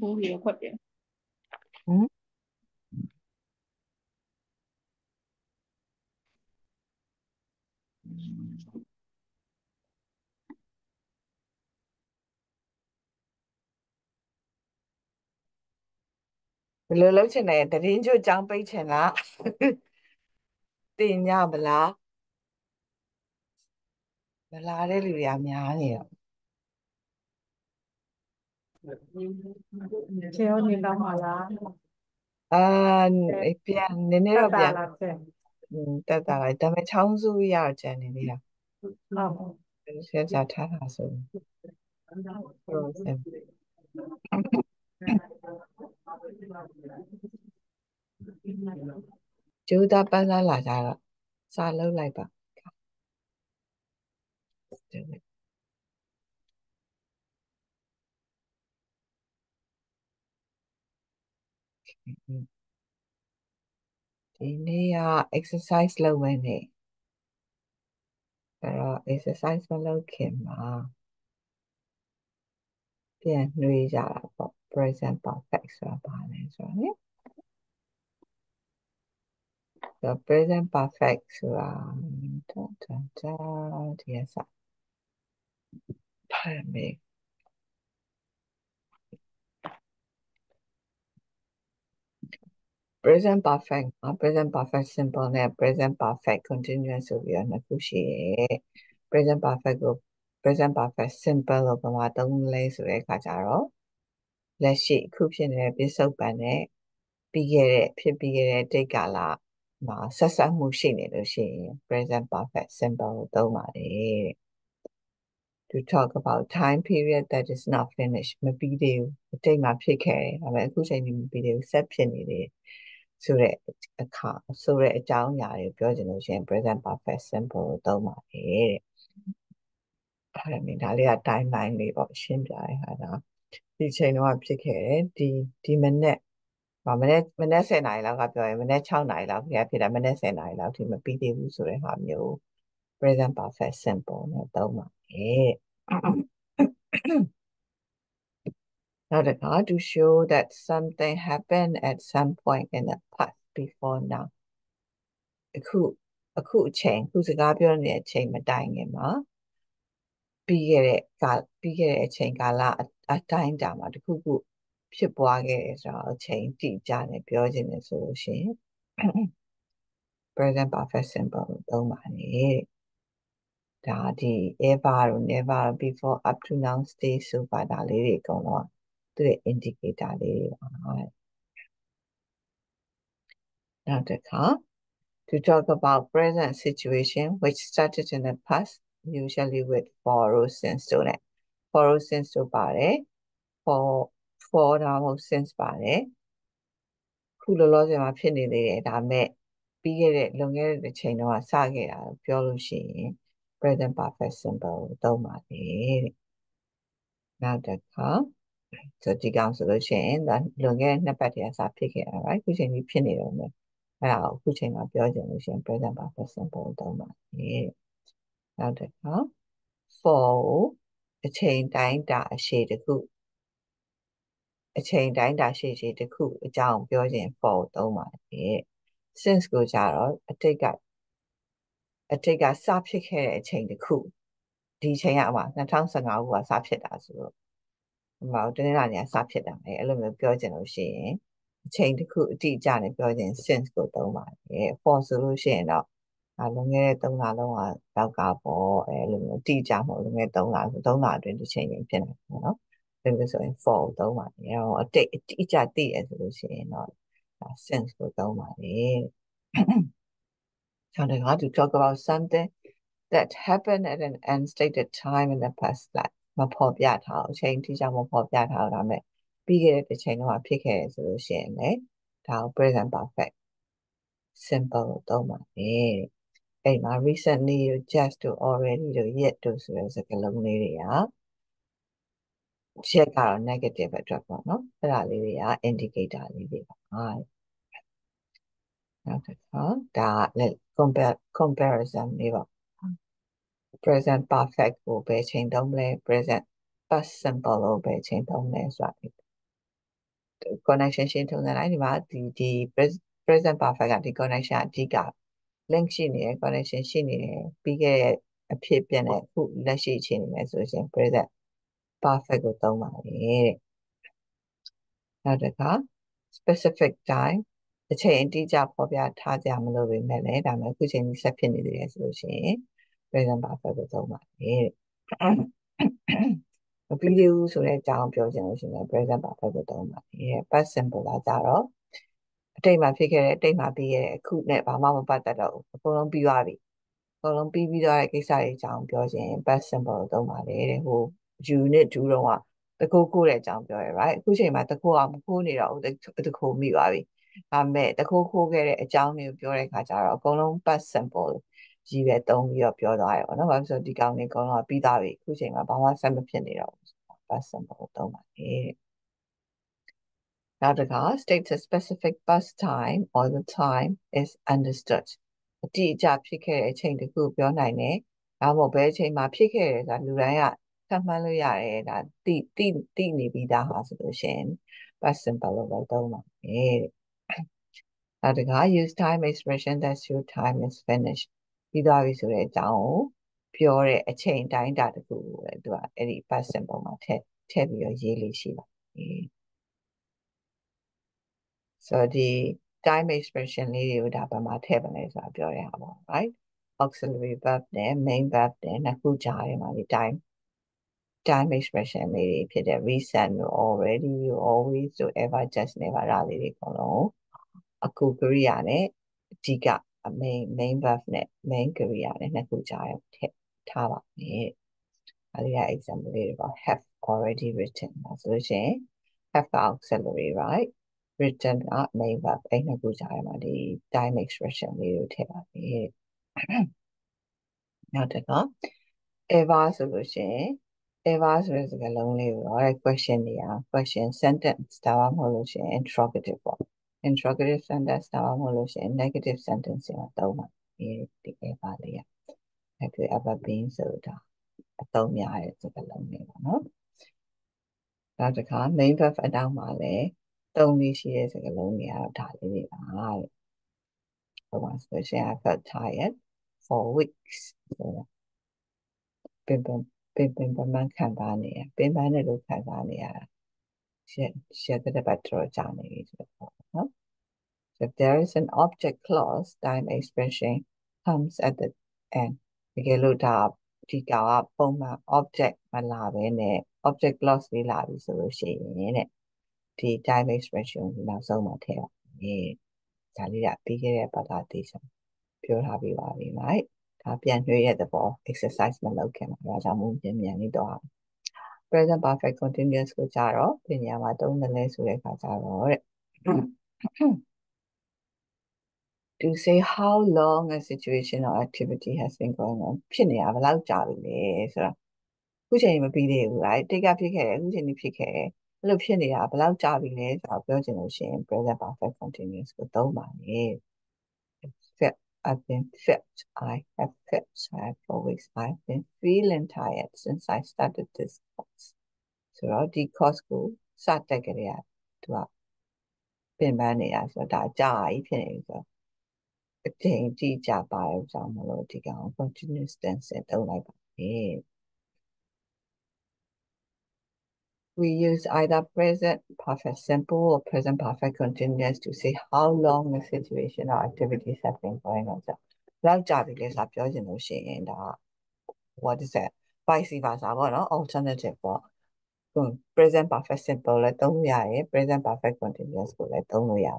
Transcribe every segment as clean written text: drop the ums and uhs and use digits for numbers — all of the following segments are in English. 无语或者嗯，ဘယ်လိုလုပ်ချင်လဲတရင်ကျွတ်ចောင်းပိတ်ချင်လားတင်ညမလားမလာတဲ့လူတွေကများနေတော့ခြေရောနေတော့မှာလားအာပြန်နည်းနည်းတက်တော့တာပြန်လားဆယ်တက်တာလိုက်ဒါပေမဲ့ချောင်းစုရတော့ကျန်နေသေးတာဟုတ်ဆက်ကြထားတာဆိုတော့ဆက်ကျူတာပန်းစားလာကြတော့စာလုံးလိုက်ပါဒီနေ့က exercise လုပ်မယ်နေအဲ့တော့ exercise မလုပ်ခင်မှာပြန်နှွေးကြတာပေါ့ present perfect ဆိုတာပါလဲဆိုတော့နိဆို present perfect ဆိုတာတော့ဒီအစားပါမယ်present perfect မှာ present perfect simple နဲ့ present perfect continuous ဆိုပြီးတော့နှစ်ခုရှိရဲ့ present perfect ကို present perfect simple လို့ပုံမှန်သုံးလဲဆိုတဲ့အခါကျတော့လက်ရှိအခုဖြစ်နေတဲ့ပစ္စုပန်နဲ့ဖြစ်ပြီးခဲ့တဲ့တိတ်ကာလမှာဆက်စပ်မှုရှိနေလို့ရှိရင် present perfect simple ကိုသုံးပါတယ်တဲ့ to talk about time period that is not finished မပြီးသေးဘူးအတိတ်မှာဖြစ်ခဲ့တယ်ဒါပေမဲ့အခုချိန်ကြီးမပြီးသေးဘူးဆက်ဖြစ်နေတယ်ဆိုတဲ့အခါဆိုတဲ့အကြောင်းအရာတွေပြောချင်လို့ရှိရင် present perfect simple ကိုသုံးပါတယ်တဲ့အဲ့ဒီဒါလေးက timeline လေးပေါ့ရှင်းပြရတာဒါဒီချိန်တော့ဖြစ်ခဲ့တယ်ဒီမနေ့10နာရီလောက်ကပြောရင်မနေ့6နာရီလောက်ဖြစ်တာမနေ့10နာရီလောက်ထိမပြီးသေးဘူးဆိုတဲ့ဟာမျိုး present perfect simple နဲ့သုံးပါတယ်နောက်တစ်ခါ to show that something happened at some point in the past before now အခုအချိန်အခုစကားပြောနေတဲ့အချိန်မတိုင်ခင်မှာပြီးခဲ့တဲ့အချိန်ကာလအတိုင်းအတာမှာတစ်ခုခုဖြစ်ပွားခဲ့တယ်ဆိုတော့အချိန်တိကျနဲ့ပြောခြင်းနဲ့ဆိုလို့ရှိရင် present perfect simple သုံးပါနဲ့ဒါဒီ ever တို့ never before up to now stage ဆိုပါတာလေးတွေအကုန်လုံးသူရဲ့ indicator လေးတွေပါနောက်တစ်ခါ to talk about present situation which started in the past usually with for or since တို့နဲ့ for or since တို့ပါတယ် for ဒါမှမဟုတ် since ပါတယ်ခုလောလောဆယ်မှာဖြစ်နေသေးတယ်ဒါမဲ့ပြီးခဲ့တဲ့လွန်ခဲ့တဲ့အချိန်တော့စခဲ့တာပြောလို့ရှိရင် present perfect simple ကိုသုံးပါတယ်နောက်တစ်ခါဆိုဒီကောင်ဆိုလို့ရှိရင်ဒါလွန်ခဲ့တဲ့နှစ်ပတ်တည်းကစဖြစ်ခဲ့တာ right ခုချိန်ကြီးဖြစ်နေတော့မယ်အဲ့ဒါကိုခုချိန်မှာပြောချင်လို့ရှိရင် present perfect simple ကိုသုံးပါတယ်နောက်တစ်ခါ for အချိန်တိုင်းတာအရှိတခုအချိန်တိုင်းတာရှိတခုအကြောင်းပြောခြင်း for ကိုသုံးပါတယ် since ကိုကြတော့အတိတ်ကစဖြစ်ခဲ့တဲ့အချိန်တစ်ခုဒီအချိန်ကမှ2015ခုကစဖြစ်တာဆိုတော့ဟိုမှာတနေ့လာနေစဖြစ်တာလေအဲ့လိုမျိုးပြောချင်လို့ရှိရင်အချိန်တစ်ခုအတိအကျနဲ့ပြောချင် since ကိုသုံးပါတယ် for ဆိုလို့ရှိရင်တော့ဒါလွန်ခဲ့တဲ့3လလုံးကတောက်ကပေါ့အဲ့လိုမျိုးအတိအကျမဟုတ်လွန်ခဲ့တဲ့3လအတွင်းတစ်ချိန်ချင်းဖြစ်နေတယ်နော်ဒါမျိုးဆိုရင် for ကိုသုံးပါတယ်အဲ့တော့အတိအကျသိရဆိုလို့ရှိရင်တော့ since ကိုသုံးပါတယ်To talk about something that happened at an unstated time in the past life. မဖော်ပြထားအောင်အချိန်ထိကြောင့်မဖော်ပြထားအောင်ဒါမဲ့ပြီးခဲ့တဲ့အချိန်တော့ဖြစ်ခဲ့တယ်ဆိုလို့ရှိရင်လည်းဒါကို present perfect simple လို့သုံးပါတယ်။အဲ့မှာ recently တို့ just တို့ already တို့ yet တို့ဆိုတဲ့စကားလုံးလေးတွေကချက်ကတော့ negative အတွက်ပေါ့နော်။အဲ့ဒါလေးတွေက indicator လေးတွေပါ။နောက်တစ်ခါဒါလည်း comparison လေးပေါ့ present perfect ကိုပဲချိန်သုံးလဲ present past simple ကိုပဲချိန်သုံးလဲဆိုတာ connection ရှင်းထုံးစံတိုင်းဒီမှာဒီ present perfect ကဒီ connection အဓိက link ရှိနေတယ် connection ရှိနေတယ်ပြီးခဲ့တဲ့အဖြစ်ပြန်တဲ့အခုလက်ရှိအခြေအနေနဲ့ဆိုရင် present perfect ကိုသုံးပါလေတဲ့နောက်တစ်ခါ specific time အချိန်အတိအကျပေါ်ပြထားကြမလို့ပဲမဲ့လေဒါမှမဟုတ်အခုချိန်ကြီးဆက်ဖြစ်နေသေးတယ်ဆိုလို့ရှိရင် present perfect ကိုသုံးပါလေတဲ့မပြီးသေးဘူးဆိုတဲ့အကြောင်းပြောချင်လို့ရှိရင် present perfect ကိုသုံးပါလေတဲ့ past simple ကကြတော့အတိတ်မှာဖြစ်ခဲ့တဲ့အတိတ်မှာပြီးခဲ့တဲ့အခုနဲ့ဘာမှမပတ်သက်တော့ဘူးအကုန်လုံးပြီးသွားပြီအကုန်လုံးပြီးသွားတဲ့ကိစ္စတွေအကြောင်းပြောချင် past simple ကိုသုံးပါလေတဲ့ဟို you နဲ့ do တော့ကတကူကိုတဲ့အကြောင်းပြောရ right အခုချိန်မှာတကူကမကိုးနေတော့ဘူးတကူမိသွားပြီဒါပေမဲ့တကူကိုးခဲ့တဲ့အကြောင်းမျိုးပြောတဲ့အခါကျတော့အကုန်လုံး past simple ကြီးပဲသုံးပြီးတော့ပြောသွားရပါတော့ဘာလို့ဆိုဒီကောင်တွေအကုန်လုံးကပြီးသွားပြီအခုချိန်မှာဘာမှဆက်မဖြစ်နေတော့ဘူး past simple ကိုသုံးပါလေနောက်တစ်ခါ states a specific past time or the time is understood အတိအကျဖြစ်ခဲ့တဲ့အချိန်တခုပြောနိုင်တယ်ဒါမှမဟုတ်ဘယ်အချိန်မှာဖြစ်ခဲ့တယ်ဆိုတာလူတိုင်းကထပ်မှန်းလို့ရတယ်ဒါတိနေပြီးသားဟာဆိုလို့ရှင် past simple ကိုသုံးပါလေနောက်တစ်ခါ use time expression that your time is finished ပြီးသွားပြီဆိုတဲ့အကြောင်းကိုပြောတဲ့အချိန်တိုင်းတာတခုကိုလည်းသူကအဲ့ဒီ past simple မှာထည့်ပြီးတော့ရေးလေးရှိပါလေSo the time expression လေးတွေကိုဒါဘာမှထည့်ပါလဲဆိုတာပြောရအောင် right auxiliary verb နဲ့ main verb နဲ့နှစ်ခုကြားထဲမှာဒီ time expression လေးတွေဖြစ်တဲ့ recent already you always so ever just never ဒါလေးတွေအကုန်လုံးအခုကရိယာနဲ့အဓိက main verb နဲ့ main ကရိယာနဲ့နှစ်ခုကြားထဲထည့်ထားပါမယ်ဒါလေးက example လေးတွေပါ have already written ဆိုလို့ရှိရင် have auxiliary right written up main verb အဲ့နှစ်ခုကြားထဲမှာဒီ time expression လေးတွေထည့်ပါမယ်နောက်တစ်ခါ ever ဆိုလို့ရှိရင် ever ဆိုတဲ့စကားလုံးလေးကိုတော့ question တွေอ่ะ question sentence တာမဟုတ်လို့ရှိရင် interrogative ပေါ့ interrogative sentence တာမဟုတ်လို့ရှိရင် negative sentence တွေမှာသုံးပါဒီ ever လေးอ่ะ have you ever been ဆိုတာအသုံးများတဲ့စကားလုံးလေးပေါ့နော်နောက်တစ်ခါ main verb အတောင်မှာလည်းသုံးလေးရှိတဲ့စကားလုံးတွေကတော့ဒါလေးတွေပါတဲ့So once I say I felt tired for weeks. So, been campaigning, been managed to campaign. She had the better journey. So if there is an object clause, time expression comes at the end. We get looked up, dig up, boom, object, malabene, object clause, we love the solution in it. The time expression we now so much here. ဒါလေးကပြီးခဲ့တဲ့ပတ်သက်ချက်ပြောထားပြီးပါပြီလိုက်ဒါပြန်တွေ့ရတဲ့သဘော exercise မလုပ်ခင်ပါဒါကြောင့်မို့ပြန်ပြန်လေးတော့ present perfect continuous ကိုကြတော့ပြင်ရမှာသုံးတယ်လဲဆိုတဲ့အခါကြတော့တဲ့ to say how long a situation or activity has been going on ဖြစ်နေတာဘယ်လောက်ကြာပြီလဲဆိုတော့အခုချိန်မပြီးသေးဘူး right တိတ်ကဖြစ်ခဲ့တယ်အခုချိန်ကြီးဖြစ်ခဲ့တယ်အဲ့လိုဖြစ်နေတာဘယ်လောက်ကြာပြီလဲဆိုတော့ပြောချင်လို့ရှိရင် present perfect continuous ကိုသုံးပါလေ။ Fit, I've been fit, I have fit, I have always, I've been feeling tired since I started this course. ဆိုတော့ဒီ course ကိုစတက်ကြရသူကပြင်ပန်းနေတာဆိုတော့ဒါကြာကြီးဖြစ်နေပြီဆိုတော့အချိန်တိကျပါရအောင်မလို့ဒီကောင် continuous tense သုံးလိုက်ပါလေ။ We use either present perfect simple or present perfect continuous to say how long the situation or activities have been going on. So, like Javilis, I feel you know she and what is that? Vice versa, but no alternative. But present perfect simple let them know. Present perfect continuous let them know.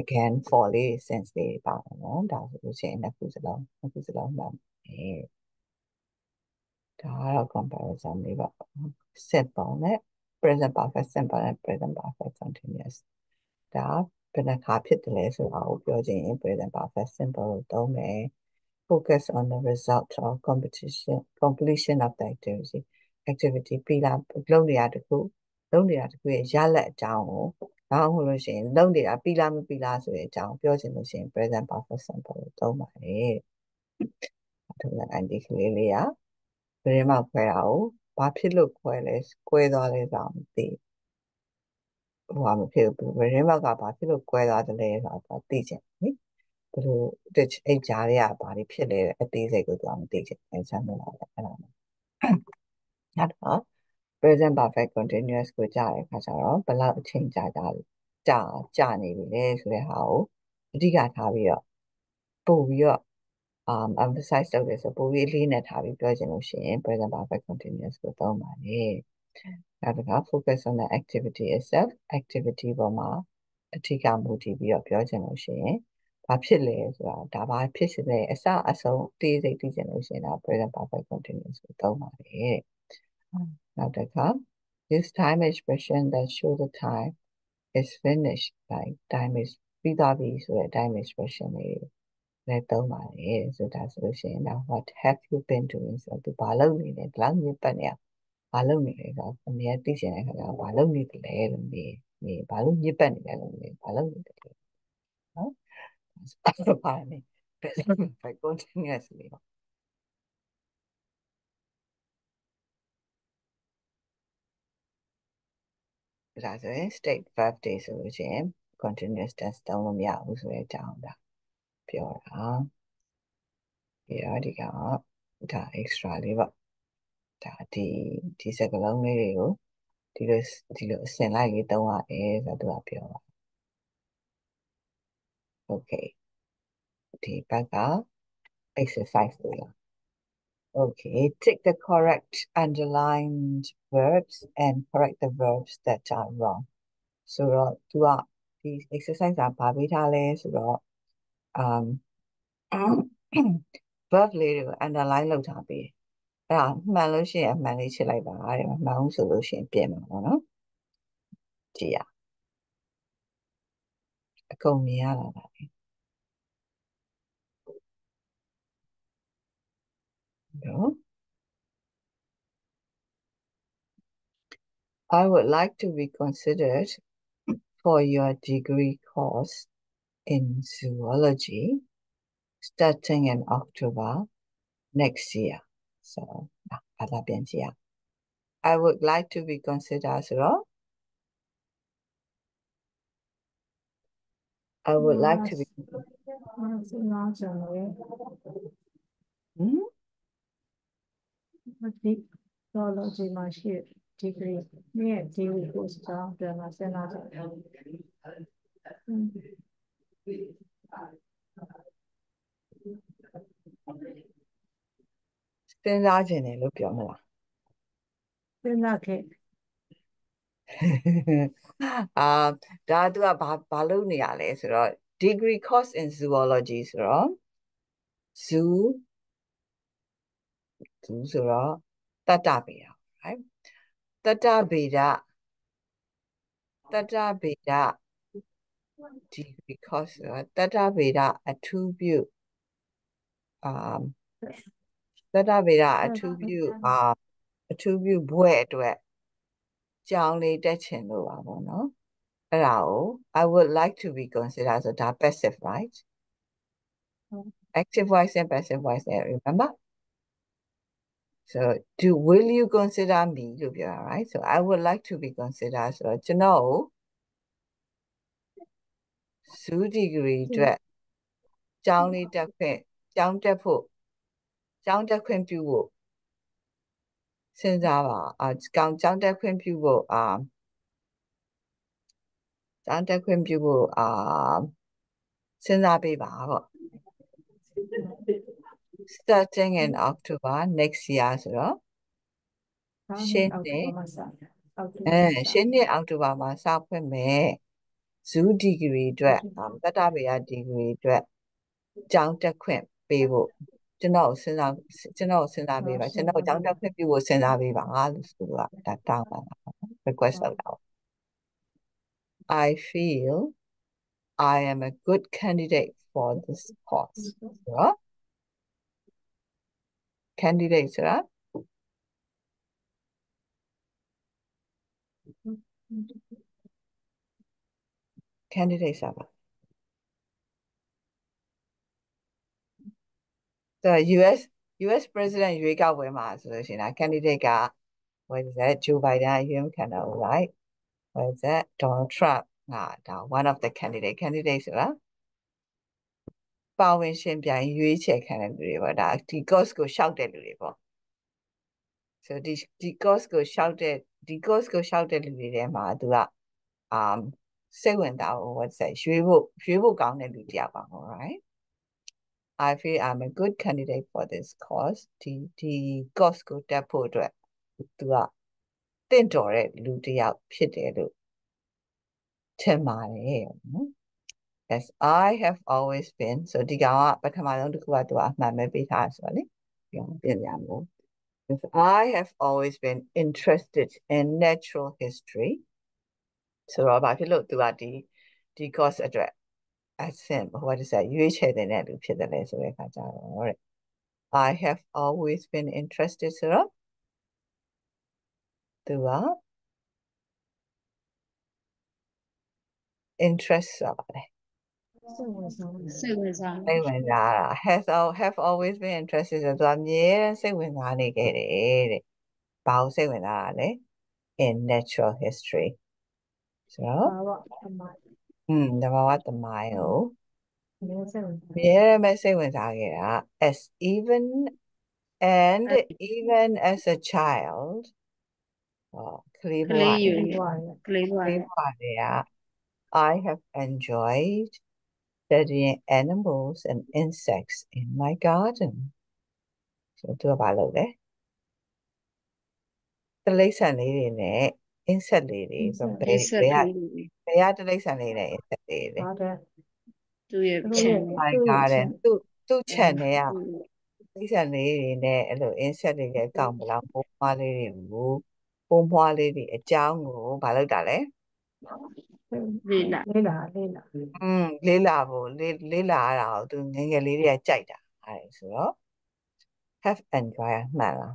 Again, for the sense they are no. That's what she and I put along. I put along. That's comparison we got. Simple နဲ့ present perfect simple နဲ့ present perfect continuous ဒါဘယ်နှခါဖြစ်တယ်လဲဆိုတာကိုပြောချင်ရင် present perfect simple ကိုသုံးမယ် focus on the result or completion of the activity ပြီးလာလုပ်နေတာတခုလုပ်နေတာတခုရဲ့ရလဒ်အကြောင်းကိုဒါမှမဟုတ်လို့ရှိရင်လုပ်နေတာပြီးလားမပြီးလားဆိုတဲ့အကြောင်းပြောချင်လို့ရှိရင် present perfect simple ကိုသုံးပါလေအဲ့ဒါကအန်ဒီကလေးကဘယ်မှာခွဲတာကိုဘာဖြစ်လို့ခွဲလဲ၊ကွဲသွားလဲဆိုတာမသိ ဟိုမဖြစ်ဘူးမရင်းဘက်ကဘာဖြစ်လို့ကွဲသွားတယ်လဲဆိုတာသိချင်တယ်နိဘယ်လိုတဲ့အဲ့ကြားတွေကဘာတွေဖြစ်လဲအသေးစိတ်ကိုသူကမသိချင်အဲဆမ်းမလာတယ်အဲ့ဒါနောက်တော့ present perfect continuous ကိုကြားတဲ့အခါကျတော့ဘယ်လောက်အချိန်ကြာနေပြီလဲဆိုတဲ့ဟာကိုအဓိကထားပြီးတော့ပို့ပြီးတော့ emphasize လုပ်တယ်ဆိုပို့ပြီးလေးနဲ့ထားပြီးပြောချင်လို့ရှိရင် present perfect continuous ကိုသုံးပါလေနောက်တစ်ခါ focus on the activity itself activity ပေါ်မှာအဓိကမူတည်ပြီးတော့ပြောချင်လို့ရှိရင်ဘာဖြစ်လဲဆိုတာဒါဘာဖြစ်စလဲအစအဆုံးသိစိတ်သိချင်လို့ရှိရင်ဒါ present perfect continuous ကိုသုံးပါလေနောက်တစ်ခါ this time expression that show the time is finished like time is ပြီးသွားပြီဆိုတဲ့ time expression လေးလည်းသုံးပါလေဆိုတာဆိုလို့ရှိရင်ဒါ what have you been doing ဆိုတော့ဘာလုပ်နေလဲဘလောက်ညပတ်နေရဘာလုပ်နေလဲဆိုတော့အများသိချင်တဲ့ခါကျဘာလုပ်နေတယ်လဲလို့မေးဘာလို့ညပတ်နေလဲလို့မေးဘာလုပ်နေတယ်လဲနော်အဲ့ပါနေ present continuouslyဒါဆိုရင် state verb တွေဆိုလို့ရှိရင် continuous tense သုံးလို့မရဘူးဆိုတဲ့အကြောင်းဒါပြောတာပြီးတော့ဒီကဒါ extra လေးပေါ့ဒါဒီစကားလုံးလေးတွေကိုဒီလိုအစင်လိုက်လေးသုံးရတယ်ဆိုတော့သူကပြောတာ okay ဒီဘက်က exercise တွေလားOkay, take the correct underlined verbs and correct the verbs that are wrong. So, the exercise are babitale, so, verb later underline low tabi. Malaysia and Malaysia like my own solution, piano. Gia. A comiala. No. I would like to be considered for your degree course in zoology starting in October next year. So, I would like to be considered as well. I would like to be considered. Zoology my degree. Yeah, degree goes down to my senator. Then I didn't look younger. Then I can't. That was about Baloniales, right? Degree course in zoology is wrong. Zoo. So, Tatabeda, right? Tatabeda, because Tatabeda attribute, attribute where to it. Johnny Detchen, no? Allow, I would like to be considered as a passive, right? Active voice and passive voice, remember? So, will you consider me? You'll be all right. So, I would like to be considered. So, to know, Su degree, dress, Johnny Duckwin, John Depo, John Duckwin Bugle. Since our John Duckwin Bugle, John Duckwin Bugle, since our baby. Starting in October next year, so. Shende October masa pun me. Zoo degree dua, tata biar degree dua. Jang tak kuat bivo. Jenau sena biva. Jenau jang tak kuat bivo sena biva. Alusula datang mana? Request allow. I feel I am a good candidate for this course. So. Candidates, right? Candidates are. The U.S. President you got with my solution. I candidate got what is that? Joe Biden, you can know, right? What is that? Donald Trump. Now one of the candidates ပါဝင်ရှင်ပြန်ရွေးချယ်ခံတဲ့လူတွေပေါ့ ဒါ ဒီ course ကိုရှောက်တဲ့လူတွေပေါ့ so ဒီ course ကိုရှောက်တဲ့ course ကိုရှောက်တဲ့လူတွေထဲမှာ သူ က စိတ်ဝင်စားဖို့ what's that ရွေးဖို့ကောင်းတဲ့လူတယောက်ပါပေါ့ right I feel I'm a good candidate for this course ဒီ course ကိုတက်ဖို့အတွက် သူ ကတင့်တော်တဲ့လူတယောက်ဖြစ်တယ်လို့ထင်ပါတယ် As I have always been, so diga but come along to Kuatua, maybe has one. As I have always been interested in natural history, so Rob, you look to at the course address as simple. What is that? You share the net, you I have always been interested, Sarah. Do interest. Have always been interested in natural history. So, even as a child, I have enjoyed studying animals and insects in my garden. So do about it. The legs and lady, insect lady, some place. They are the legs and lady. My garden. Two channel. Legs and lady, a little insect lady, come along, home lady, a jungle, balodale. Lila, have enjoyed Mala.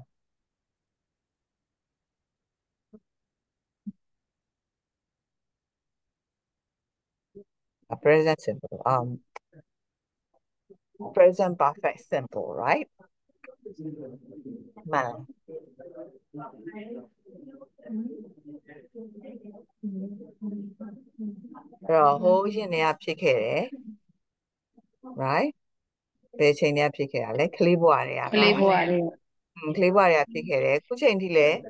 A present simple, present perfect simple, right? Mala. Right? They change their picket, like Cliboria picket, which ain't delay,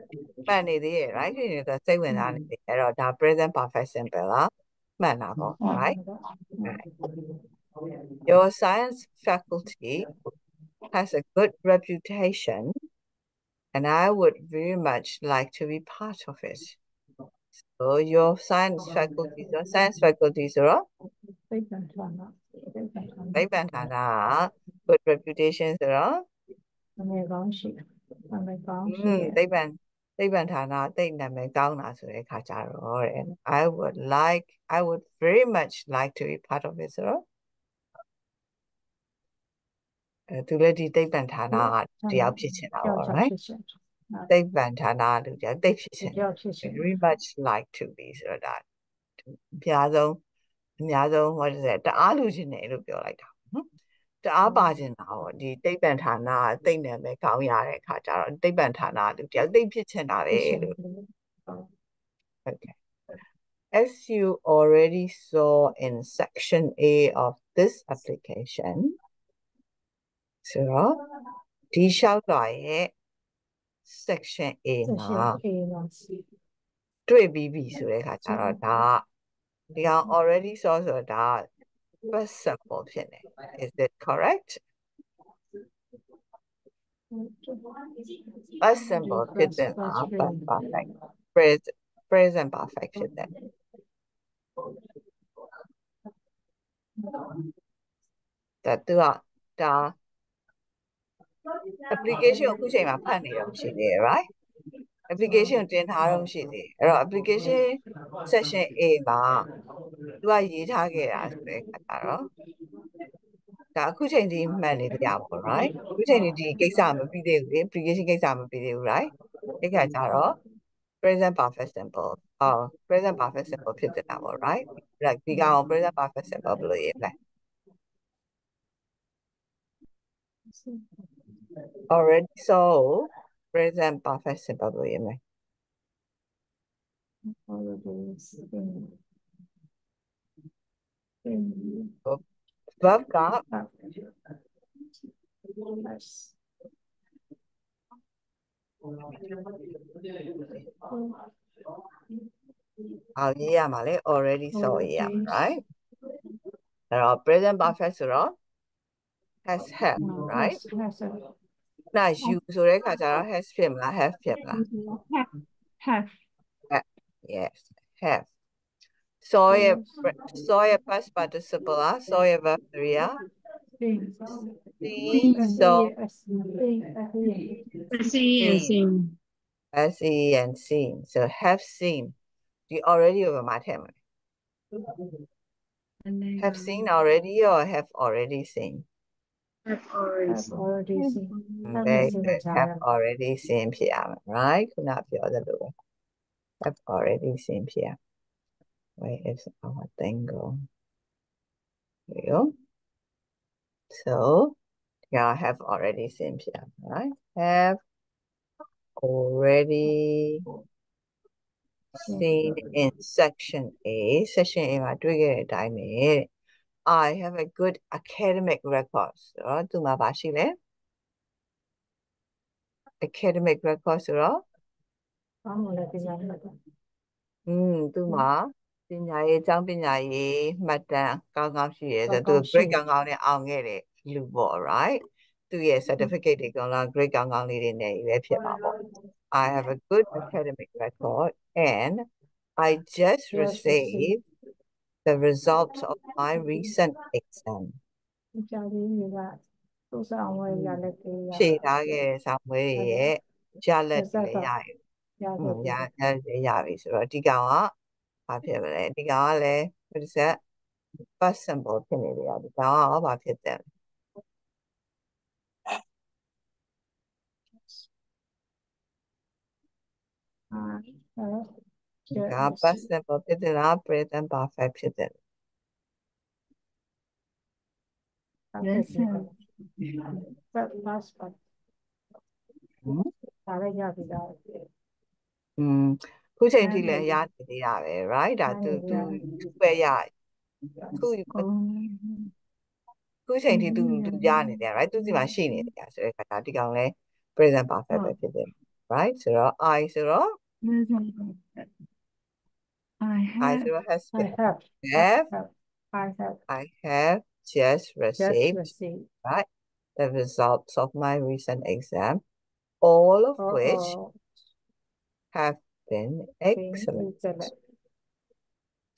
money there, right? You know, say when I or the present perfect simple, manable, right? Your science faculty has a good reputation, and I would very much like to be part of it. So your science faculties are good reputations are and I would very much like to be part of it, sir. To let you take Bantana, the opposition, right? Take Bantana, the opposition. Very much like to be so that. Piazzo, what is that? The allusionate will be like the Abajin hour, the take Bantana, they never come yard and catch out. Take Bantana, the opposition. Okay. As you already saw in section A of this application, so, D shall die section A. They are already saw that first simple. Is that correct? First simple present perfect. Present perfection then. That do not application who say my panel, right? Application တင်ထားတော့ရှိသေးတယ် application section A မှာသူကရေးထားခဲ့တာဆိုတဲ့အခါကျတော့ဒါအခုချိန်ထိမှတ်နေကြပါ right အခုချိန်ထိဒီကိစ္စမပြီးသေးဘူး application ကိစ္စမပြီးသေးဘူး right အဲ့ခါကျတော့ present perfect simple ဖြစ်နေတာပေါ့ right ဒီကောင် present perfect simple ဘယ်လိုရေးလဲ already so present perfect simple holidays in Bangkok. Oh yeah, Malay already saw yeah, right? Present perfect has have, right? Nah, you sure has femla, have femla. Have. Yes, have. Soy past participle, soy verb ria. See and seen. So have seen. You already over my family. Have seen already or have already seen? Have already seen. They have already seen Pia, right? Could not be other way. Have already seen Pia. Where is our thing go? There you go. So, yeah, have already seen Pia, right? Have already seen in section A. Section A, I do get it. I mean, I have a good academic record. So, do my bashile. Academic record, so. Do my. Right? Certificate great. I have a good academic record and I just received the results of my recent exam. What is that? First symbol, Who's a dealer yard, right? I do where yard. Who's a do yarn in there, right? Do the machine in there. So, I think only present perfect, right? So, I zero. I zero has been. I have just received, right? The results of my recent exam, all of which have been excellent.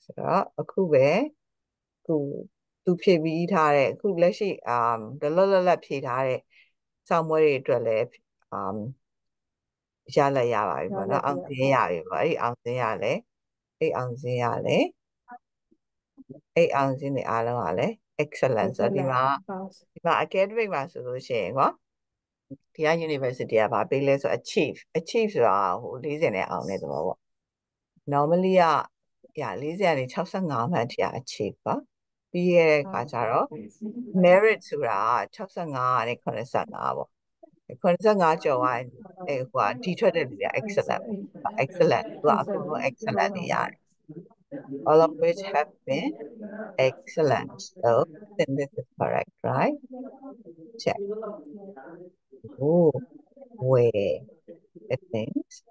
So, akube, to pee tare, who leshy, the lola pee somewhere to jala yava, but anziale, excellence. Academic master, the university of our billets achieve who listen on it. Normally, yeah, listen, it's also not a cheap. Be married to a chopsanga and a connoisseur. A connoisseur, Joanne, a teacher, excellent, yeah. All of which have been excellent. So, then this is correct, right? Check. Oh, wait. It means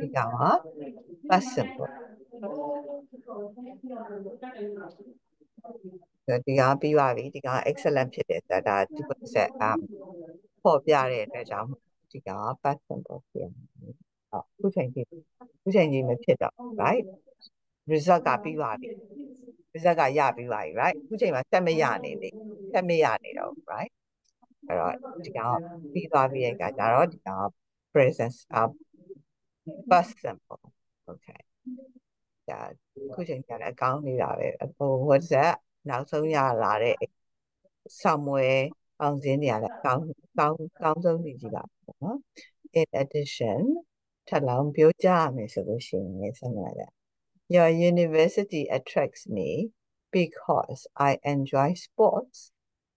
we got possible. So, we got BYV, we got excellent pieces that are to set for Biarritz, we got possible here. Right? Result got BYV. Result got YBY, right? Who came at Tamayani? Tamayani, right? BYV got our presence of bus sample. Okay. That couldn't get a county of it. What's that? Now, so yeah, Larry, somewhere on the county. In addition, your university attracts me because I enjoy sports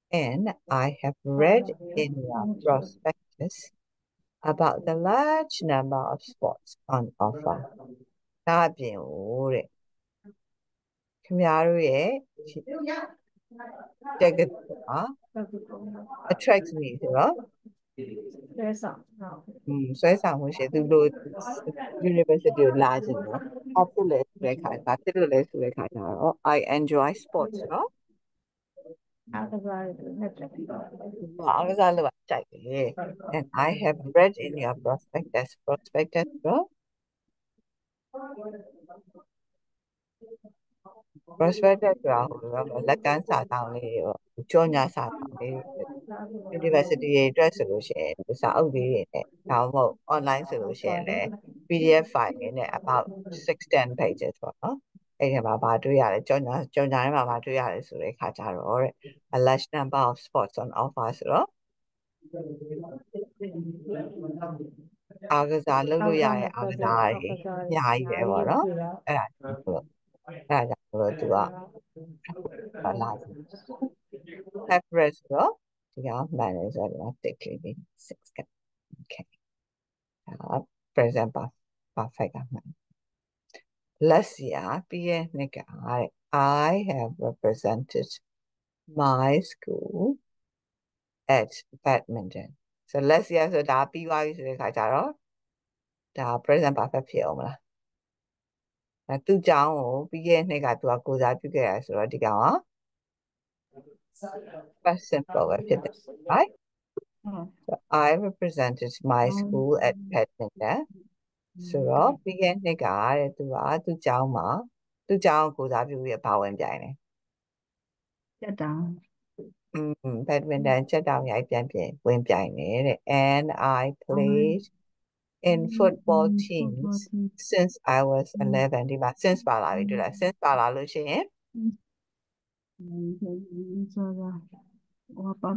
and I have read in your prospectus about the large number of sports on offer. Attracts me, right? So I found university large enough. I enjoy sports, no? And I have read in your prospectus, bro. Prospectus, university dress solution, online solution, PDF file in about 6-10 pages, bro. A large number of sports on offers. Last year, I have represented my school at badminton. So last year, so that BYU is the Kajaro. The present perfect film. Now, two John BA Nega to a good application. So, the Gawa. First simple, right? So I represented my school at badminton. So, we can take our to Jama to Jao goes up to be a power and dining. Badminton, shut down, I champion, win dining, and I played in football teams since I was 11. Since Bala, we do that. Since Bala, Lucien.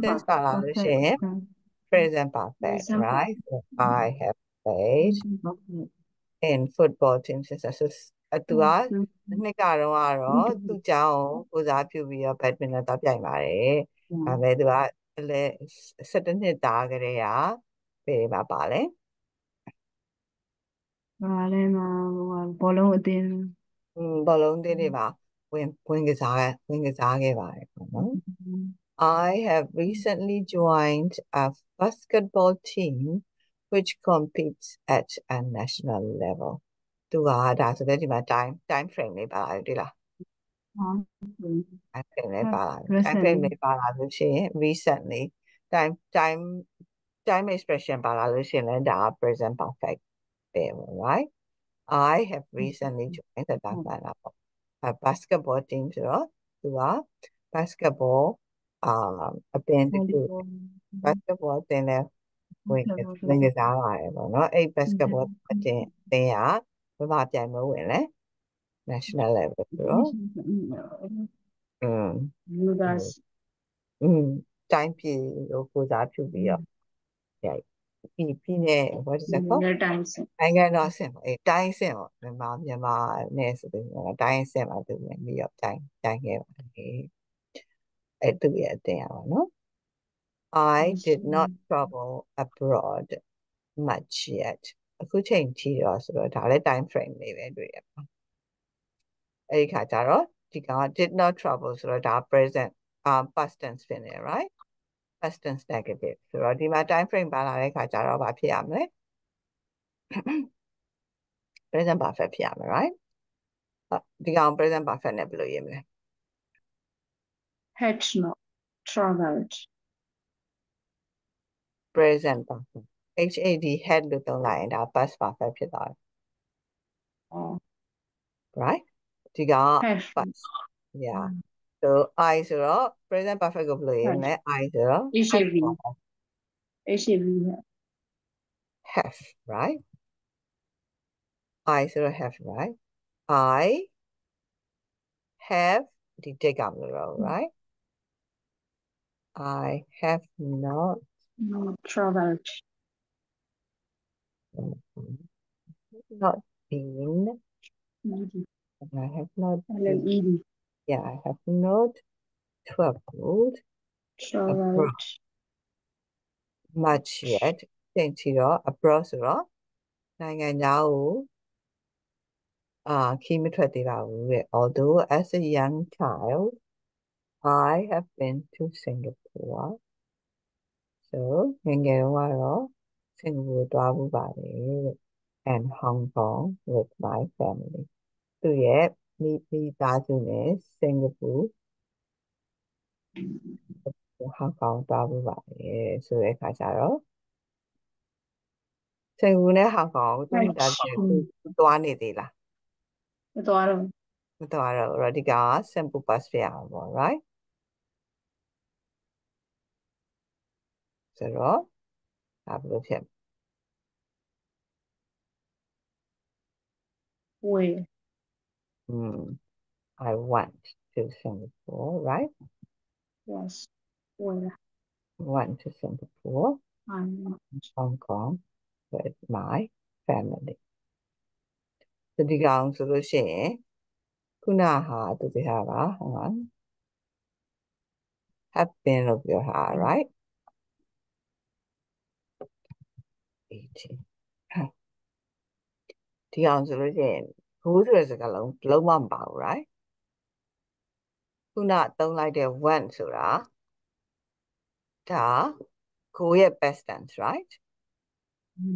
Since Bala, Lucien. Present perfect, right? So I have played in football teams. So atua nikaro aro tu chao ko sa phyu pi ya badminton ta pyain mare a me tu a le 17 nit da kare ya pe ma ba le ma bolong atin bolong tin ni ma win ka sa ke ba no. I have recently joined a basketball team which competes at a national level. Do I have a time frame? Recently, time expression and present perfect. Right? I have recently joined a basketball team. So, basketball, basketball team. When is our a basketball team? They are without them winning national level. Time to be up. What is that called? I got nothing. A time sale. The mom, your mom, next thing, time sale. I do when we up time. Thank you. It do be a day, no? I did not travel abroad much yet. I could change the time frame. I did not travel, so that present past tense finish, right? Past tense negative. So the time frame present perfect, right? The present perfect had not traveled. Present perfect. HAD head little line and our past perfect. Right? Yeah. So I zero present perfect of blue. I zero. Have, right? I zero have, right? I have the dig up the row, right? I have not. No travel. Not been. I have not been. Yeah, I have not traveled much yet. 10 ချီတော့ abroad ဆိုတော့ နိုင်ငံသားကို ခီးမထွက်သေးပါဘူးတဲ့ although as a young child I have been to Singapore. So, Singapore and Hong Kong with my family. So, yeah, me in Singapore. Hong Kong, so Hong Kong, already got simple bus fare, right? So, I've looked him. Wait. I want to Singapore, right? Yes. Where? Want to Singapore. Hong Kong with my family. So, the ground solution. Kunaha to the hara, hang on. Have been of your hair, right? 18. The answer again. Who is a long mamba, right? Who not don't like their one surah? Ta, Koya best dance, right?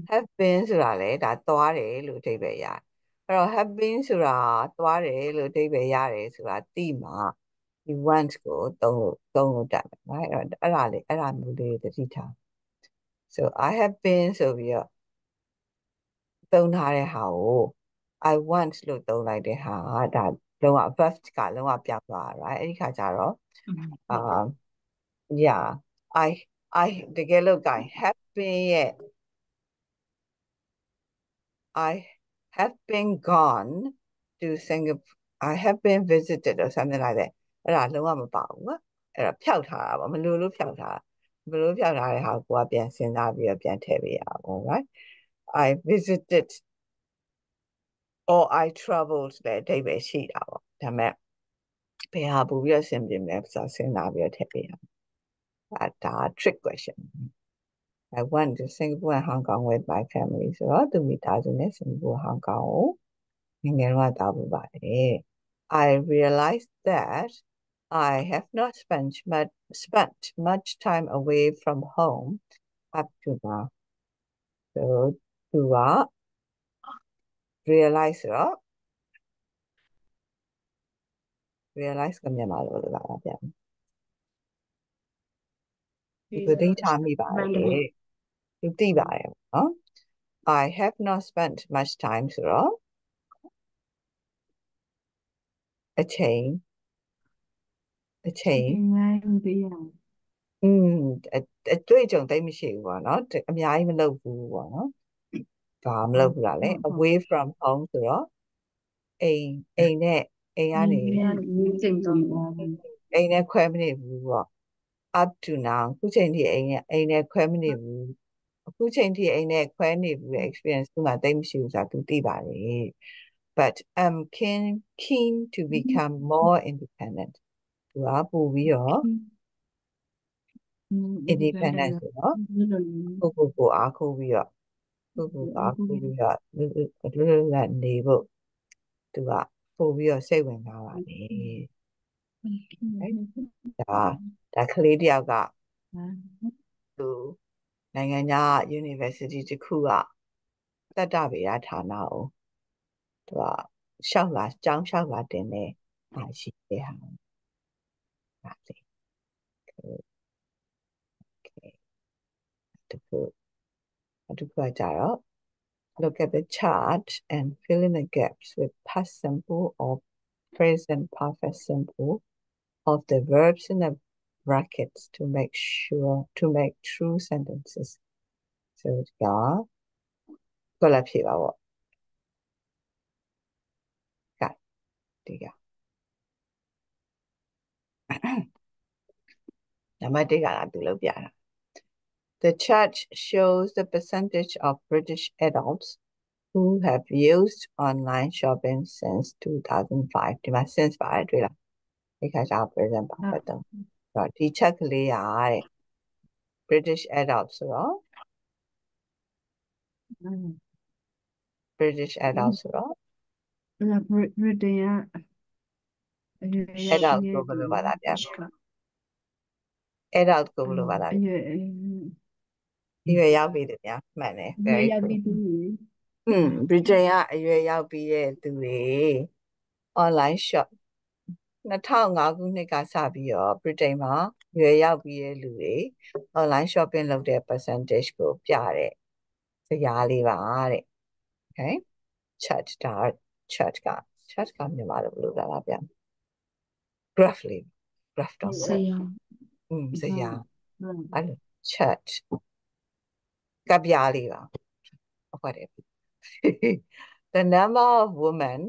Have been surale, that toare, lutebeya. But have been surah, toare, lutebeya, surah, tima. You want to go, don't damn it, right? Aramudi the tita. So I have been so we are don't hurry how I want to look down like the ha that don't have first car don't have young right yeah I the yellow guy have been yet I have been gone to Singapore I have been visited or something like that but I don't have about what a piao I'm a lulu piao blue right? I visited or I traveled there they were sheet out that trick question. I went to Singapore and Hong Kong with my family, so I do meet as in Singapore, Hong Kong, and then what I realized that I have not spent much time away from home up to now. So, to realize I have not spent much time so a chain. Away from home to a up to now, who experience to my damn shoes are to but I'm keen to become more independent. Independence, university to Kua. That look at the chart and fill in the gaps with past simple or present perfect simple of the verbs in the brackets to make true sentences. So yeah, the chart shows the percentage of British adults who have used online shopping since 2005. Since I because I present British adults Mm. British adults, right? La British Adult grubunu var ya. başka. Adult grubunu var ya.အရွယ်ရောက်ပြီတဲ့ဗျာမှန်တယ် very ရ good ပြီပြီBritain ကအရွယ်ရောက်ပြီးတဲ့သူတွေ online shop 2005ခုနှစ်ကစပြီးတော့ Britain မှာအရွယ်ရောက်ပြီးတဲ့လူတွေ online shopping လုပ်တဲ့ percentage ကိုပြတဲ့ဇာတ်လေးပါတဲ့ okay chart ကမြန်မာလိုဘယ်လိုလဲဗျာ graph လေး graph တော့ဆရာဆရာအဲ့လို chart whatever. The number of women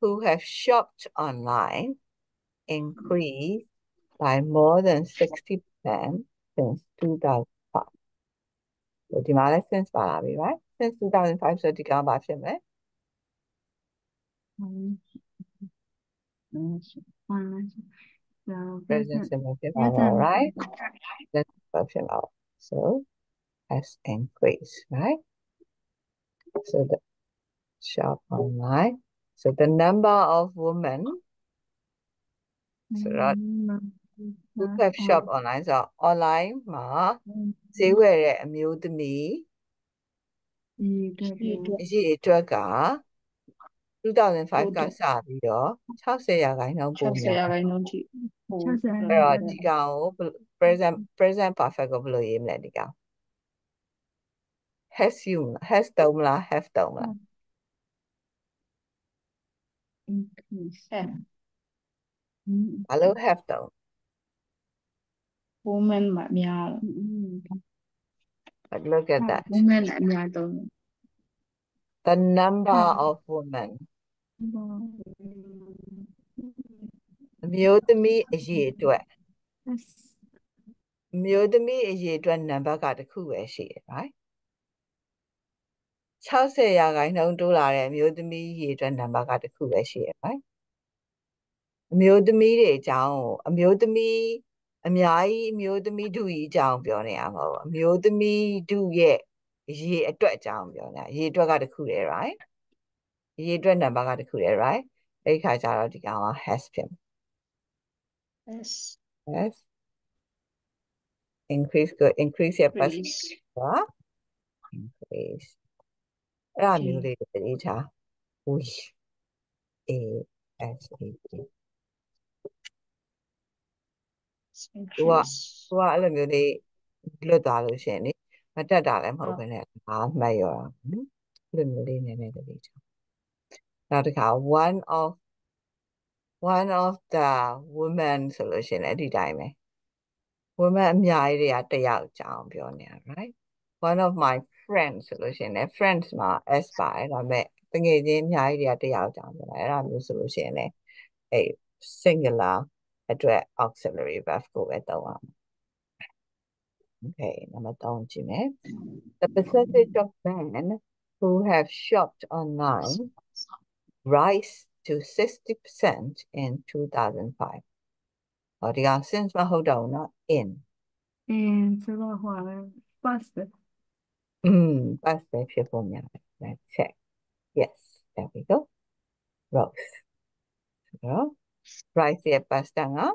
who have shopped online increased by more than 60% since 2005. So, Dimala since Balabi, right? Since 2005, so Digamba Shimmer. President Simon, right? So, has increased, right? So the shop online. So the number of women who have shop online. So online ma they were a mute me. 2005 ka sa bi yo 60% 60% ထိ အဲ့တော့ ဒီ ကောင် ကို present perfect ကို ဘယ်လိုရေးမလဲ ဒီ ကောင် Has you has domla have domla increase hello have dom woman ma mya but look at that women a mya dom the number of women myothami ayi twat myothami ayi twat number ka taku we shi right 60% တိုးလာတဲ့အမျိုးသမီးရေအတွက် number က တစ်ခု ပဲ ရှိရ right အမျိုးသမီးတွေအကြောင်းအများကြီးအမျိုးသမီးဒုကြီးအကြောင်းပြောနေတာမဟုတ် အမျိုးသမီးဒုရဲ့ရေအတွက်အကြောင်းပြောနေတာရေအတွက်က တစ်ခု လေ right ရေအတွက် number က တစ်ခု လေ right အဲ့ခါကျတော့ ဒီကောင်က has ဖြစ်မယ် yes increase go increase ရဲ့ pass ပါ increase အဲ့ဒါမျိုးလေးတွေ one of the women solution အဲ့ဒီတိုင်းပဲ women အများကြီးတွေကတယောက်အကြောင်းပြောနေတာ right one of my friends solution and friends ma s by da me တကယ်ချင်းအများကြီးတွေကတယောက်ကြောင့်ပဲအဲ့ဒါမျိုးဆိုလို့ရှိရင် a singular အတွက် auxiliary verb ကိုပဲသုံးရအောင် okay number 3 ကြည့်မယ် the percentage of men who have shopped online rise to 60% in 2005 audio since ma ဟုတ်တော့နော် in ဆိုတော့ဟိုပါ that's the people. Let's check. Yes, there we go. Rose. So, right here, pastanga.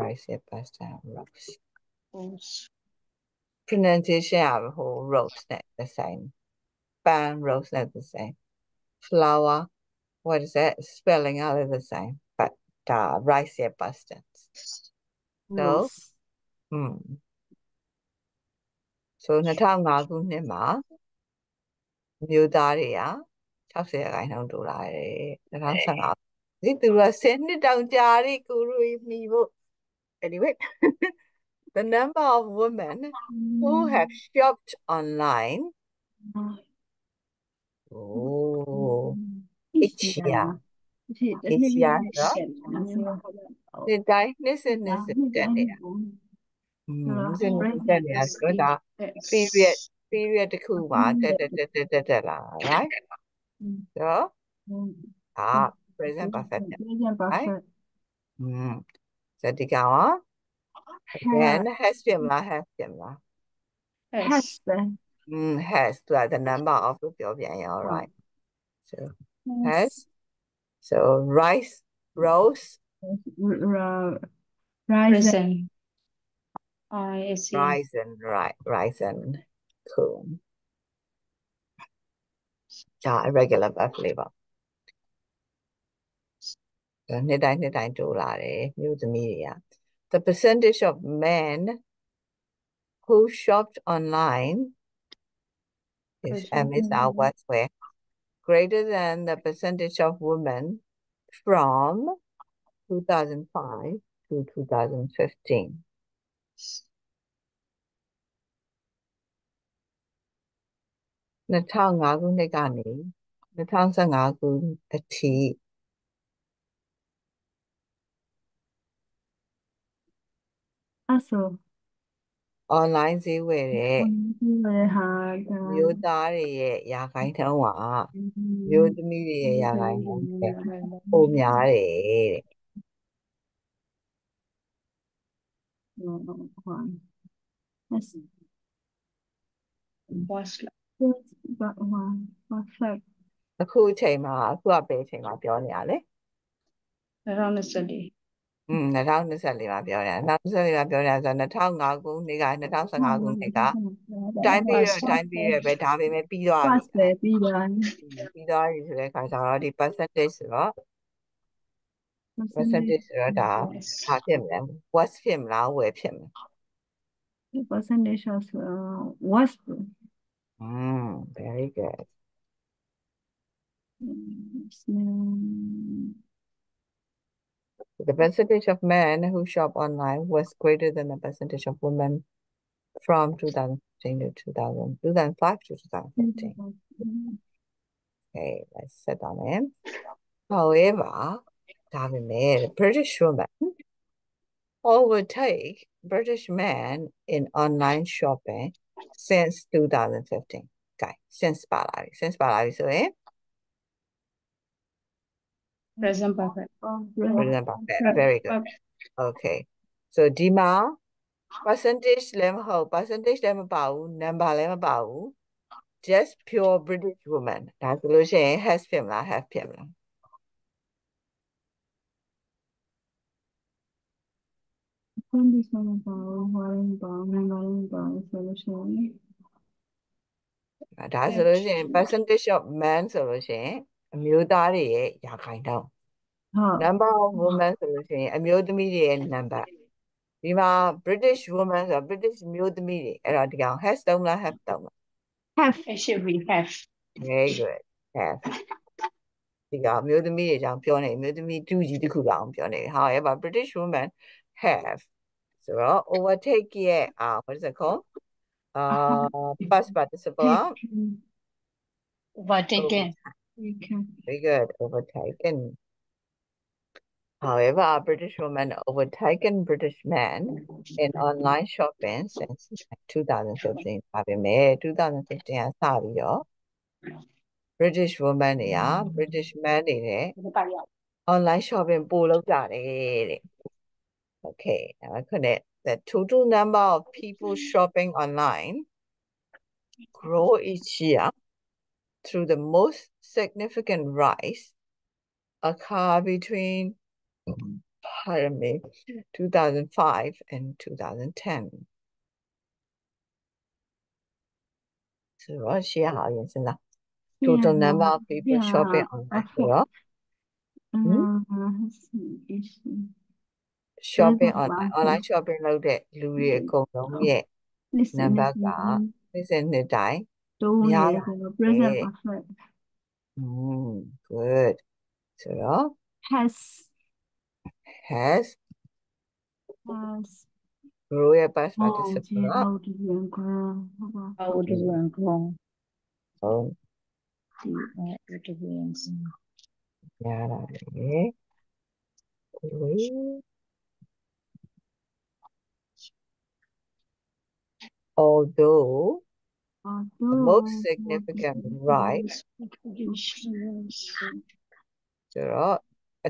Right here, pastanga. Rose. Pronunciation of whole rose net the same. Pan rose net the same. Flower. What is that? Spelling out is the same, but rice here, pastanga. So, so 2005 ခုနှစ်မှာ မျိုးသားတွေက 60% တိုးလာတယ် 2015 ဒီသူက 10 နှစ်တောင်ကြာပြီကိုရီမီဖို့ anyway the number of women who have shopped online the diagnosis is that period to cool right? So, present perfect. Right? So, the Then has been la, has been la. Has been. Has like the number of the billion, all right. So yes. Has. So rice, rose. Risen. I see. Risen, right. Risen. Cool. Yeah, irregular verb label. The percentage of men who shopped online is greater than the percentage of women from 2005 to 2015. Also, online they wear it. You die, Yakaitawa. You the media, Yakai. Oh, Yari. A cool tamer, who are baiting up your alley? Around the study. Around the study, my bionia. Not the study, my bionia, and the town gargoyle, nigga, and the town gargoyle, nigga. Time period, but I may be yours. The percentage, what's him now with him? The percentage of what's very good. The percentage of men who shop online was greater than the percentage of women from 2015 to 2005 to 2015. Okay, let's set on in. However, the British women overtake British men in online shopping since 2015. Okay, since Balari, so present perfect. Present perfect. Very good. Okay. So Dima, percentage them about number them about just pure British woman. That's the solution. Has femla. That's the solution. Percentage of men solution. Mutari, Yakaino. Number of women solution, a mute media number. Dima British women or British mute media. Eradigan has doma, have doma. Have, it should be have. Very good. Have. You got mute media down peony, mute me do you the cool peony. However, British women have. So overtake ye. What is it called? Past participle. Overtaken. Very good. Overtaken. However, a British woman overtaken British men in online shopping since 2015. 2015 British woman, yeah, British men in online shopping. Okay, now I connect the total number of people shopping online grow each year through the most significant rise occurred between 2005 and 2010. So what she total number of people shopping online. Shopping online. Online shopping loaded Louis Gomez. Number listen to die. Good. So has grew your past participle. Although the most significant rise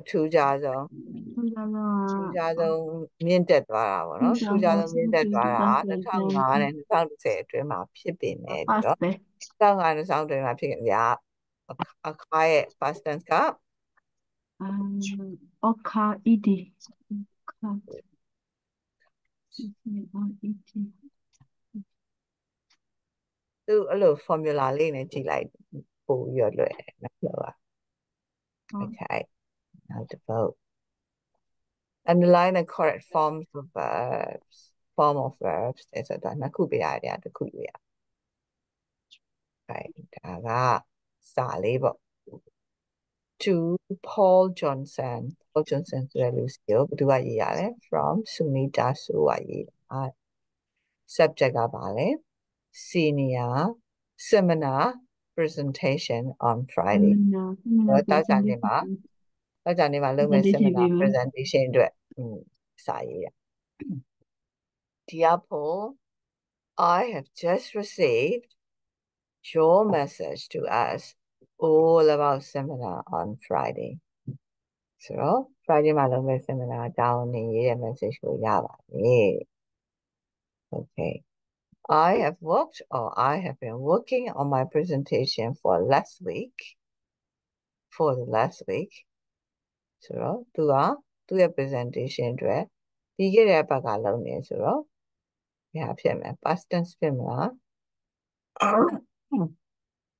ထူးခြားဆုံးမြင့်တက်သွားတာပေါ့နော်ထူးခြားဆုံးမြင့်တက်သွားတာ2005နဲ့2010အတွင်းမှာဖြစ်ပေမဲ့တော့2005 2010တွေမှာဖြစ်ခဲ့ရအခါရဲ့ past tense က okaidသူအဲ့လို formula လေးနဲ့ကြည့်လိုက်ပို့ရလွယ်နော် Okay Now the verb. Underline the correct forms of verbs. Form of verbs. That's a done. Right. To Paul Johnson. Paul Johnson from Sunita Suwayi. Subject abale. Senior seminar presentation on Friday. Presentation Dear Paul, I have just received your message to us all about seminar on Friday. So Friday my seminar down in message Okay. I have been working on my presentation for the last week. So, do a presentation to you get a bagalone, so you have him a past tense similar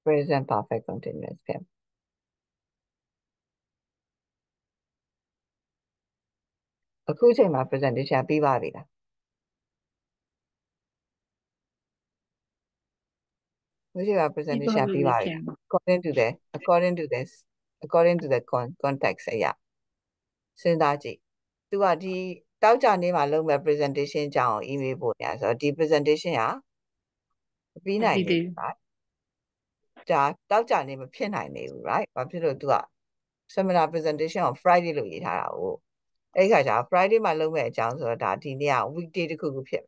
present perfect continuous film. A cool time my presentation be valid. Which is our presentation be valid according to the context, yeah. Sindaji, do a D. Taucha name alone by presentation down in the book as a D presentation, yeah. Be nice, right? Taucha name a pin, I knew, right? Popular do a seminar presentation on Friday, Louis Harrow. Egg, Friday, my low man, John, so that in the weekday to cook him.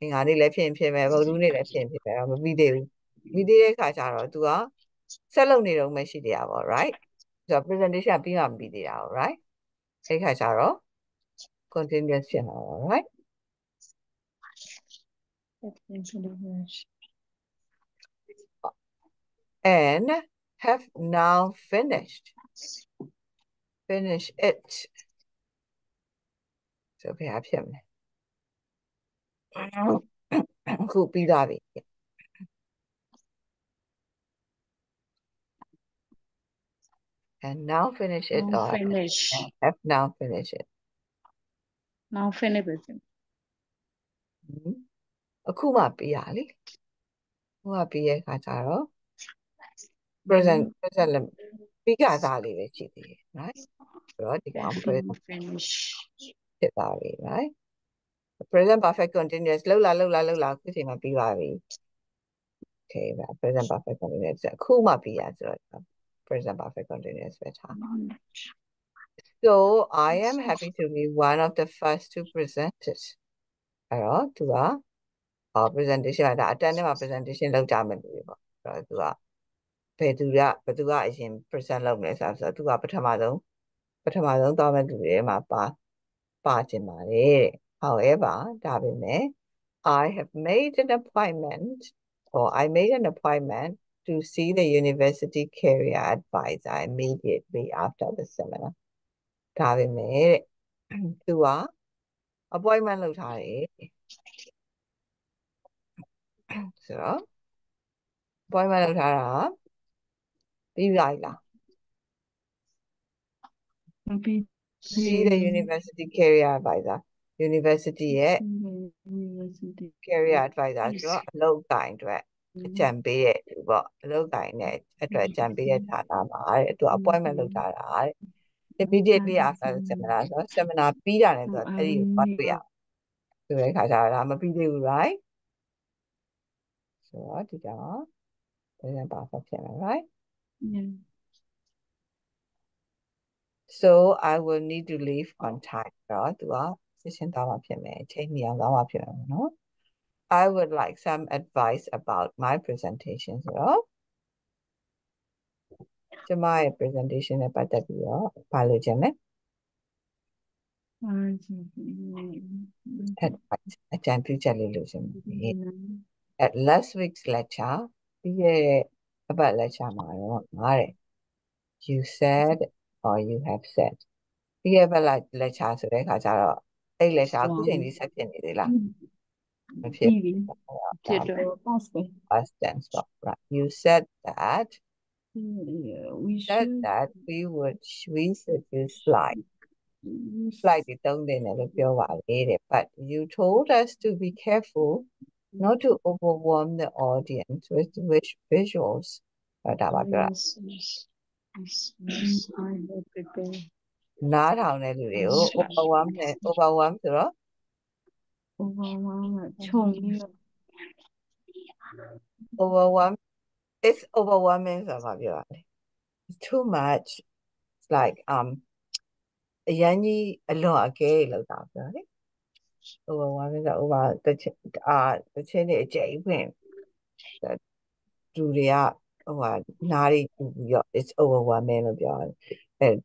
In any left him, him, I will do it at him. We did a catch our do a salon, little messy, all right? The presentation be on video, all right? Okay, Charo. Continuous channel, all right? And have now finished. Finish it. So we have him. Who be Davi? And now finish it all. Now finish it. Now finish it. Akuma Piali. Who be Kataro? Present. Pigatali, right? Finish it already, right? Present perfect continuous. Lola. Okay, present perfect continuous. Akuma Piazza. Present perfect continuous better. So I am happy to be one of the first to present it. Hello, to our presentation. I attend my presentation. Low time and do a pedula, pedula is in present lowness after two up but a madam dominant to my part in my day. However, Davine, I made an appointment to see the university career advisor immediately after the seminar. Tavi made it. Appointment So, appointment of see the university career advisor. University career advisor. So, low kind to it. Champion, but look, I need a champion to appointment of that. Immediately after the seminar be done in the 3 months. So, I'm a video, right? So, what did I remember for channel, right? Yeah. So, I will need to leave on time. I would like some advice about my presentation. So, Jemaya presentation e patatiya palojana achanti chalilusen at last week's lecture ye about lecture ma ma de you said or you have said ye about lecture ဆိုတဲ့ခါကျတော့အဲ့ lecture အခုချိန်ကြီးဆက်ဖြစ်နေသေးလားမဖြစ်ဖြစ်တော့ past tense right you said that we said that we should use slide. Slide it down there, but you told us to be careful not to overwhelm the audience with visuals. Not how they overwhelm the overwhelm. It's overwhelming. It's too much. It's like yani alone again like that. Overwhelming. The change when that Julia or Nari it's overwhelming. And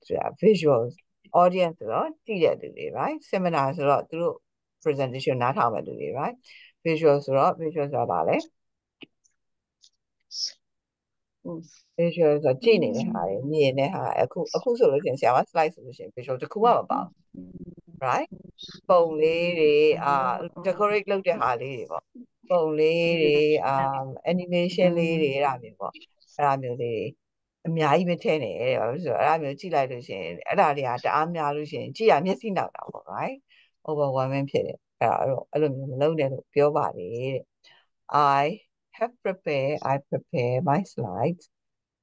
visuals, audience lot today, right? Seminars lot through presentation not how today, right? Visuals are about visuals are genius. Right? Only decorate look animation lady, right? Overwhelming period. I prepare my slides,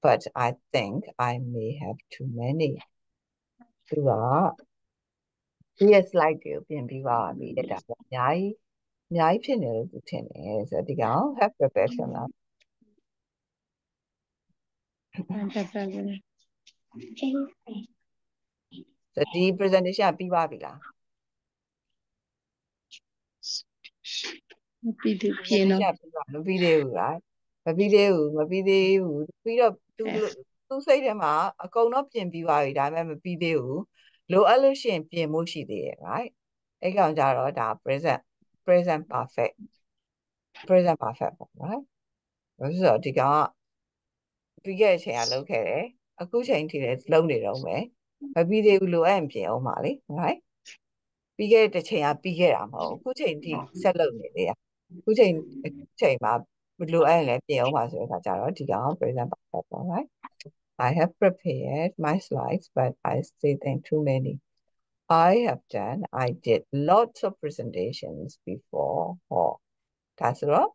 but I think I may have too many. Yes, slide you can be have professional. The deep presentation be Babila. Video, right? A video, feed up to say them are a cone up and be worried. I remember video, low allusion, be mushy there, right? A gun jar present perfect, right? So, to go bigger chair, okay, a good chain till it's lonely, okay? A video low and be O'Malley, right? Bigger the chair, bigger, I'm all good chain till it's lonely there. Who came up with Lou and right? I have prepared my slides, but I still think too many. I did lots of presentations before. That's right.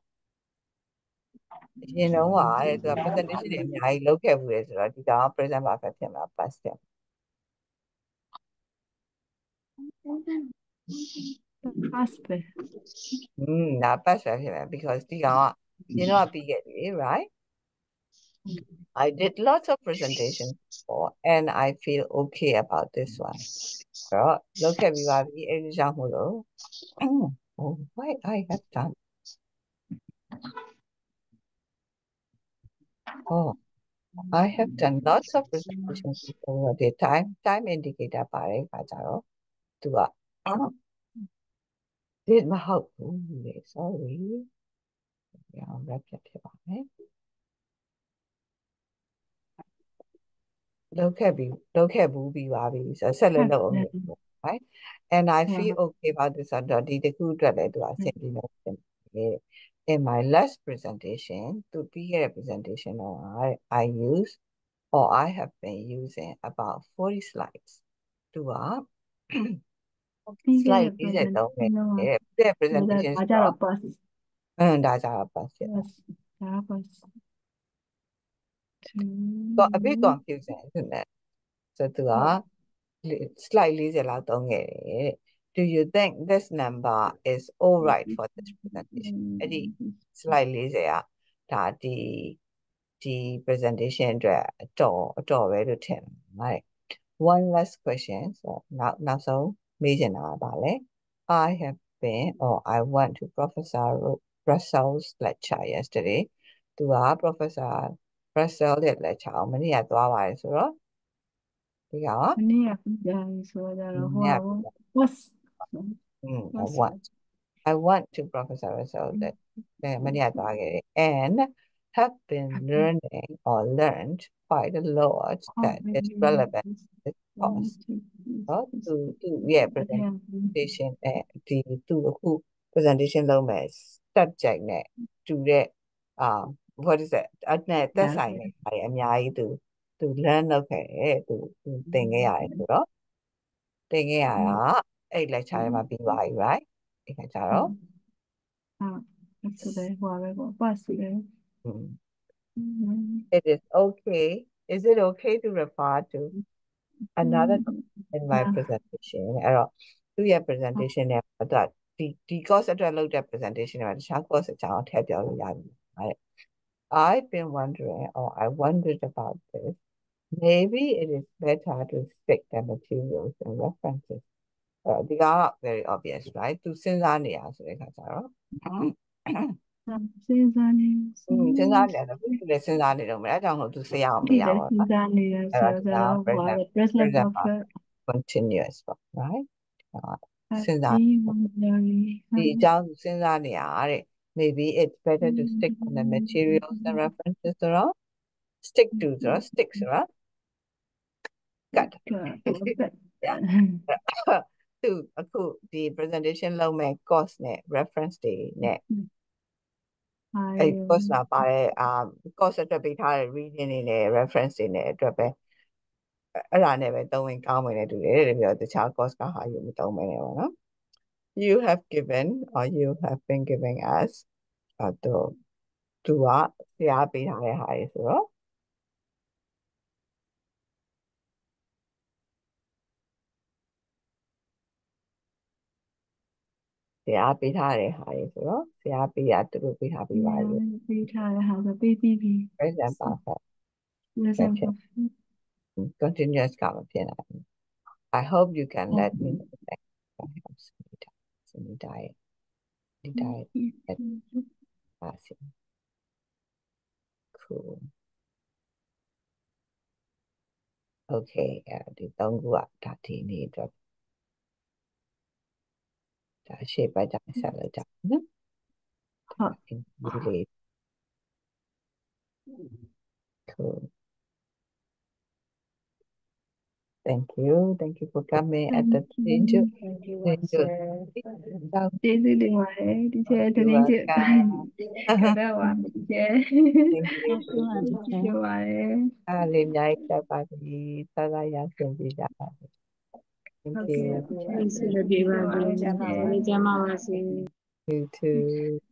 You know why? The presentation I look at with the present market came up past them. Not perfect because you know I get it, right? I did lots of presentations before and I feel okay about this one. So look at me, oh, why I have done. Oh, I have done lots of presentations before the time indicator by Pajaro to did my help. Sorry. Yeah, I'll wrap it up here. Right? And I feel okay about this. In my last presentation, to be a presentation, I have been using about 40 slides to up. Slide is it okay? Yeah, presentation. Got a bit confusing, isn't it? So to our slide is allowed. Do you think this number is all right for this presentation? Slightly there that the presentation door to 10. Right. One last question. So now so. I have been, or I went to Professor Russell's lecture yesterday. To our Professor Professor မနေ့ကသွားပါတယ်ဆိုတော့ဒီကတော့မနေ့ကပြန်ဆိုတာတော့ဟောwhat I want to Professor Russell that မနေ့ကသွားခဲ့တယ် and have been learning or learned quite a lot that is relevant to this course သူရဲ့ presentation နဲ့ဒီသူအခု presentation လုပ်မယ် subject နဲ့တူတဲ့what is that? That's I am yai to learn okay to think AI to think AI a lecture might be right? If I tell it is okay. Is it okay to refer to another in my presentation? Do your presentation after that? The course that I looked at presentation about the shark course, it's out here. I've been wondering, or I wondered about this. Maybe it is better to stick the materials and references. They are not very obvious, right? To Sinzania, so they can I don't know to say how many continuous, right? Sinzania. Maybe it's better to stick on the materials and references around. Stick to the sticks around. Got to the presentation low may course net reference the net. It was not by course at the reading in a reference in a drop. I never don't come when I do it. The child course can hire you with all you have given or you have been giving us to our CRB high zero. CRB high zero. CRB at the be happy by you. CRB has a baby. Continuous comment. I hope you can let me know that. Cool. Okay, the don't go up that he need of that shape by that salad. Cool. Thank you for coming at the danger. Thank you. You too.